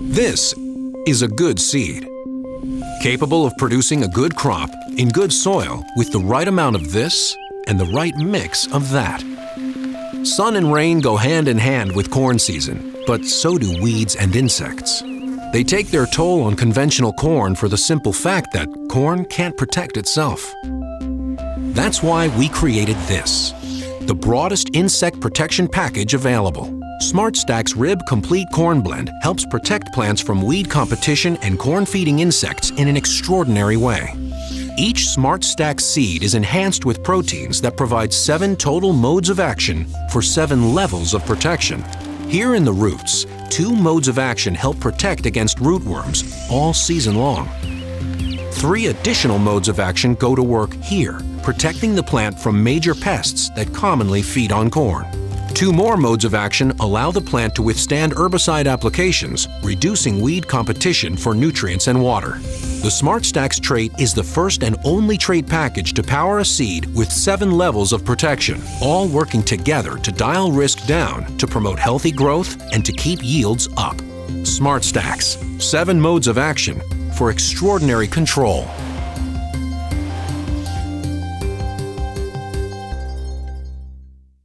This is a good seed, capable of producing a good crop in good soil with the right amount of this and the right mix of that. Sun and rain go hand in hand with corn season, but so do weeds and insects. They take their toll on conventional corn for the simple fact that corn can't protect itself. That's why we created this, the broadest insect protection package available. SmartStax Rib Complete Corn Blend helps protect plants from weed competition and corn-feeding insects in an extraordinary way. Each SmartStax seed is enhanced with proteins that provide 7 total modes of action for 7 levels of protection. Here in the roots, 2 modes of action help protect against rootworms all season long. 3 additional modes of action go to work here, protecting the plant from major pests that commonly feed on corn. 2 more modes of action allow the plant to withstand herbicide applications, reducing weed competition for nutrients and water. The SmartStax trait is the first and only trait package to power a seed with 7 levels of protection, all working together to dial risk down, to promote healthy growth, and to keep yields up. SmartStax, 7 modes of action for extraordinary control.